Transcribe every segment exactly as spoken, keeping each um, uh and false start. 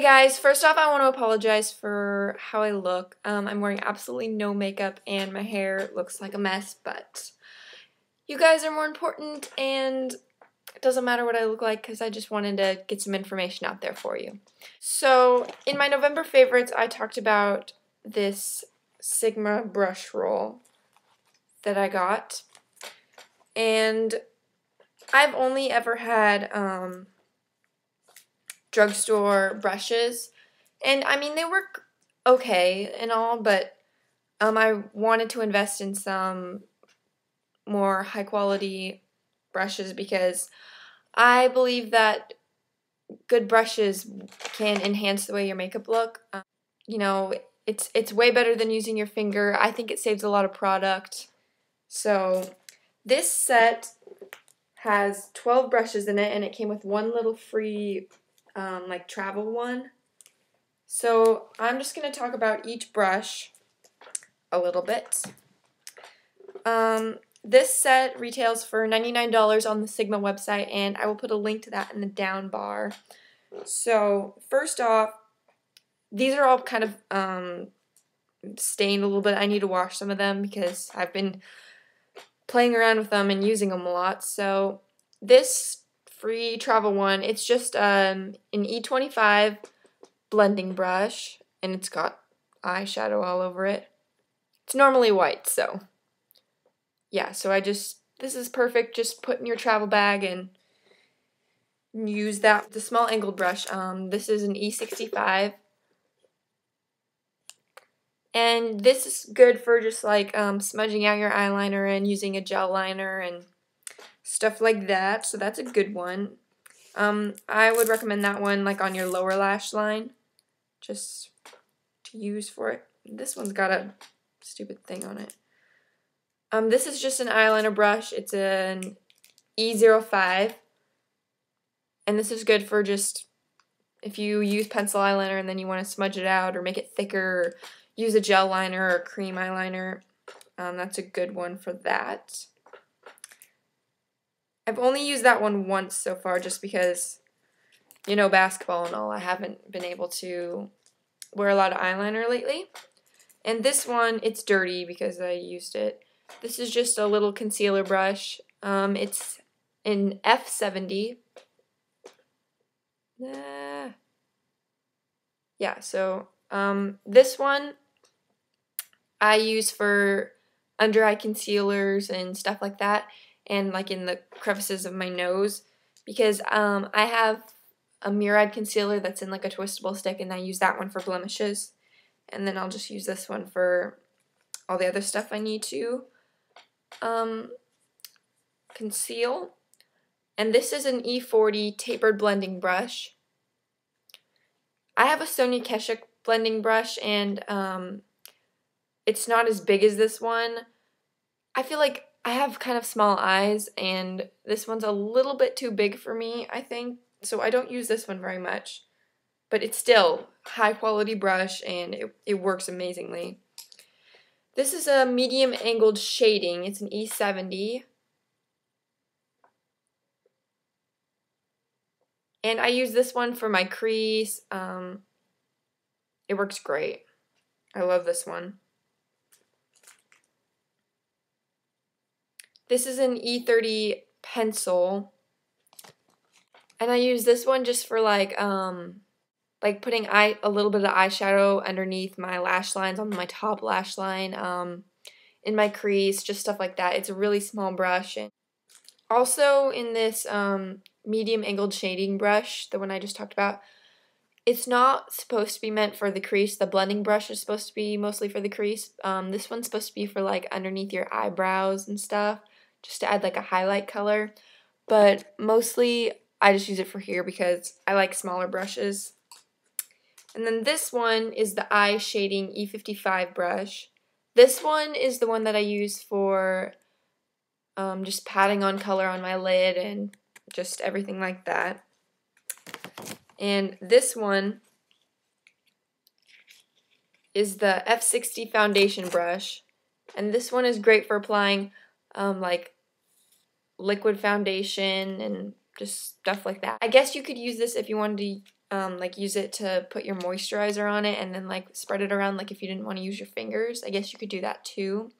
Hey guys, first off I want to apologize for how I look. Um, I'm wearing absolutely no makeup and my hair looks like a mess, but you guys are more important and it doesn't matter what I look like because I just wanted to get some information out there for you. So in my November favorites I talked about this Sigma brush roll that I got, and I've only ever had um, drugstore brushes, and I mean they work okay and all, but um, I wanted to invest in some more high quality brushes because I believe that good brushes can enhance the way your makeup look. Um, you know, it's it's way better than using your finger. I think it saves a lot of product. So this set has twelve brushes in it, and it came with one little free Um, like travel one. So I'm just going to talk about each brush a little bit. Um, this set retails for ninety-nine dollars on the Sigma website, and I will put a link to that in the down bar. So first off, these are all kind of um, stained a little bit. I need to wash some of them because I've been playing around with them and using them a lot. So this free travel one, it's just um, an E twenty-five blending brush, and it's got eyeshadow all over it. It's normally white, so yeah, so I just, this is perfect, just put in your travel bag and use that. The small angled brush, um, this is an E sixty-five, and this is good for just like um, smudging out your eyeliner and using a gel liner and stuff like that, so that's a good one. Um, I would recommend that one like on your lower lash line, just to use for it. This one's got a stupid thing on it. Um, this is just an eyeliner brush. It's an E zero five, and this is good for just if you use pencil eyeliner and then you want to smudge it out or make it thicker, or use a gel liner or cream eyeliner. Um, that's a good one for that. I've only used that one once so far just because, you know, basketball and all, I haven't been able to wear a lot of eyeliner lately. And this one, it's dirty because I used it. This is just a little concealer brush. Um, it's an F seventy. Uh, yeah, so um, this one I use for under eye concealers and stuff like that, and like in the crevices of my nose, because um, I have a Murad concealer that's in like a twistable stick, and I use that one for blemishes, and then I'll just use this one for all the other stuff I need to um, conceal. And this is an E forty tapered blending brush. I have a Sonia Kashuk blending brush, and um, it's not as big as this one. I feel like I have kind of small eyes, and this one's a little bit too big for me, I think, so I don't use this one very much, but it's still high quality brush, and it, it works amazingly. This is a medium angled shading. It's an E seventy, and I use this one for my crease. Um, it works great. I love this one. This is an E thirty pencil, and I use this one just for like um, like putting eye a little bit of eyeshadow underneath my lash lines, on my top lash line, um, in my crease, just stuff like that. It's a really small brush. And also in this um, medium angled shading brush, the one I just talked about, it's not supposed to be meant for the crease. The blending brush is supposed to be mostly for the crease. Um, this one's supposed to be for like underneath your eyebrows and stuff, just to add like a highlight color, but mostly I just use it for here because I like smaller brushes. And then this one is the eye shading E fifty-five brush. This one is the one that I use for um, just patting on color on my lid and just everything like that. And this one is the F sixty foundation brush, and this one is great for applying Um, like liquid foundation and just stuff like that. I guess you could use this if you wanted to um, like use it to put your moisturizer on it and then like spread it around, like if you didn't want to use your fingers. I guess you could do that too.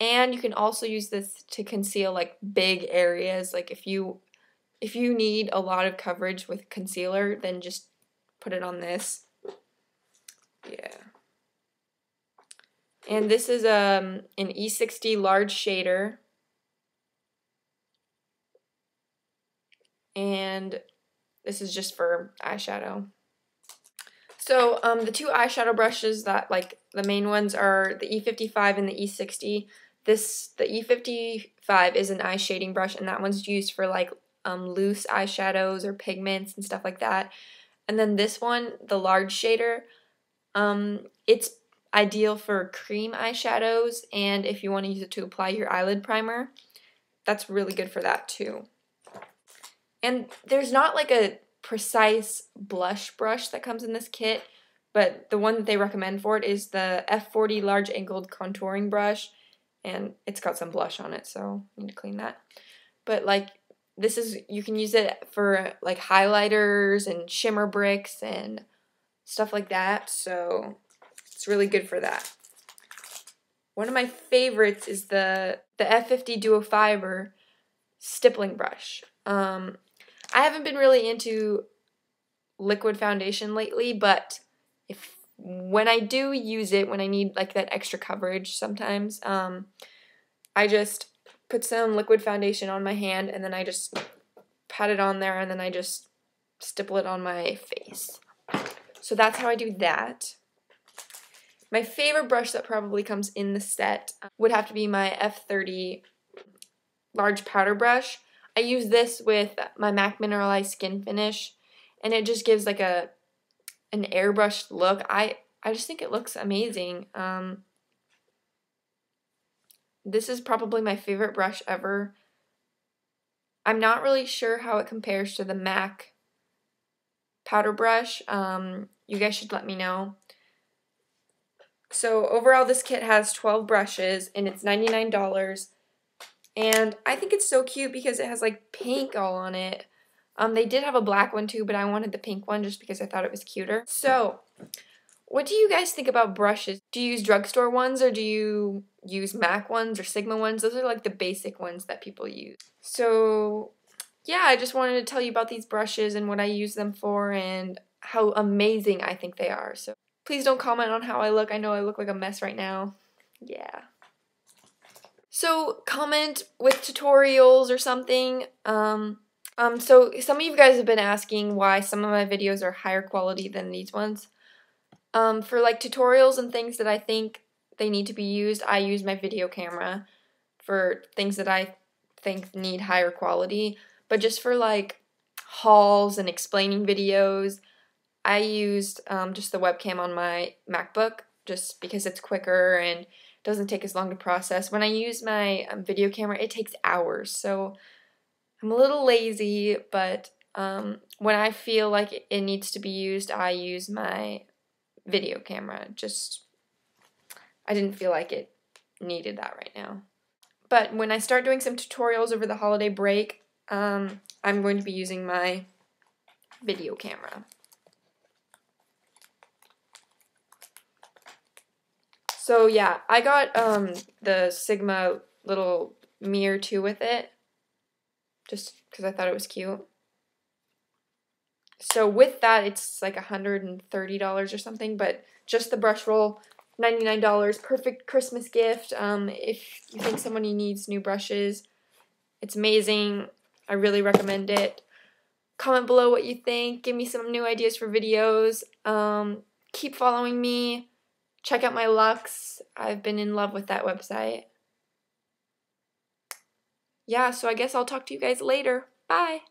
And you can also use this to conceal like big areas. Like if you if you need a lot of coverage with concealer, then just put it on this. Yeah. And this is um, an E sixty large shader. And this is just for eyeshadow. So um, the two eyeshadow brushes that, like, the main ones are the E fifty-five and the E sixty. This, the E fifty-five is an eye shading brush, and that one's used for, like, um, loose eyeshadows or pigments and stuff like that. And then this one, the large shader, um, it's ideal for cream eyeshadows, and if you want to use it to apply your eyelid primer, that's really good for that, too. And there's not, like, a precise blush brush that comes in this kit, but the one that they recommend for it is the F forty large angled contouring brush, and it's got some blush on it, so I need to clean that. But like this is, you can use it for like highlighters and shimmer bricks and stuff like that, so it's really good for that. One of my favorites is the the F fifty Duo Fiber stippling brush. Um, I haven't been really into liquid foundation lately, but if when I do use it, when I need like that extra coverage sometimes, um, I just put some liquid foundation on my hand and then I just pat it on there and then I just stipple it on my face. So that's how I do that. My favorite brush that probably comes in the set would have to be my F thirty large powder brush. I use this with my MAC Mineralize Skin Finish, and it just gives like a an airbrushed look. I, I just think it looks amazing. Um, this is probably my favorite brush ever. I'm not really sure how it compares to the MAC powder brush. Um, you guys should let me know. So overall this kit has twelve brushes, and it's ninety-nine dollars. And I think it's so cute because it has like pink all on it. Um, they did have a black one too, but I wanted the pink one just because I thought it was cuter. So, what do you guys think about brushes? Do you use drugstore ones or do you use MAC ones or Sigma ones? Those are like the basic ones that people use. So, yeah, I just wanted to tell you about these brushes and what I use them for and how amazing I think they are. So, please don't comment on how I look. I know I look like a mess right now. Yeah. So comment with tutorials or something. Um, um, so some of you guys have been asking why some of my videos are higher quality than these ones. Um, for like tutorials and things that I think they need to be used, I use my video camera for things that I think need higher quality. But just for like hauls and explaining videos, I used um, just the webcam on my MacBook just because it's quicker and doesn't take as long to process. When I use my um, video camera, it takes hours, so I'm a little lazy, but um, when I feel like it needs to be used, I use my video camera. Just, I didn't feel like it needed that right now. But when I start doing some tutorials over the holiday break, um, I'm going to be using my video camera. So yeah, I got um, the Sigma little mirror too with it, just because I thought it was cute. So with that, it's like one hundred thirty dollars or something, but just the brush roll, ninety-nine dollars, perfect Christmas gift. Um, if you think somebody needs new brushes, it's amazing. I really recommend it. Comment below what you think. Give me some new ideas for videos. Um, keep following me. Check out my Luxe. I've been in love with that website. Yeah, so I guess I'll talk to you guys later. Bye!